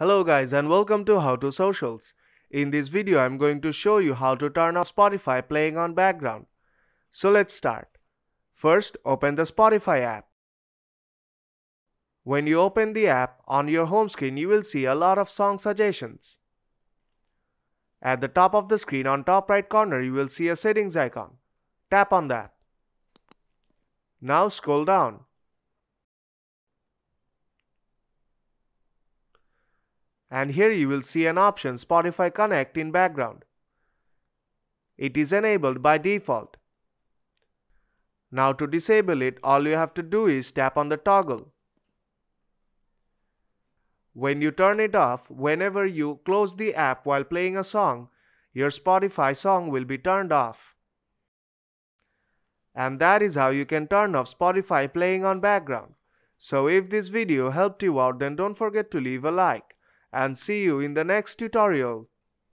Hello guys and welcome to How to Socials. In this video I'm going to show you how to turn off Spotify playing on background. So let's start. First, open the Spotify app. When you open the app, on your home screen you will see a lot of song suggestions. At the top of the screen on top right corner you will see a settings icon. Tap on that. Now scroll down. And here you will see an option Spotify Connect in background. It is enabled by default. Now to disable it, all you have to do is tap on the toggle. When you turn it off, whenever you close the app while playing a song, your Spotify song will be turned off. And that is how you can turn off Spotify playing on background. So if this video helped you out, then don't forget to leave a like. And see you in the next tutorial.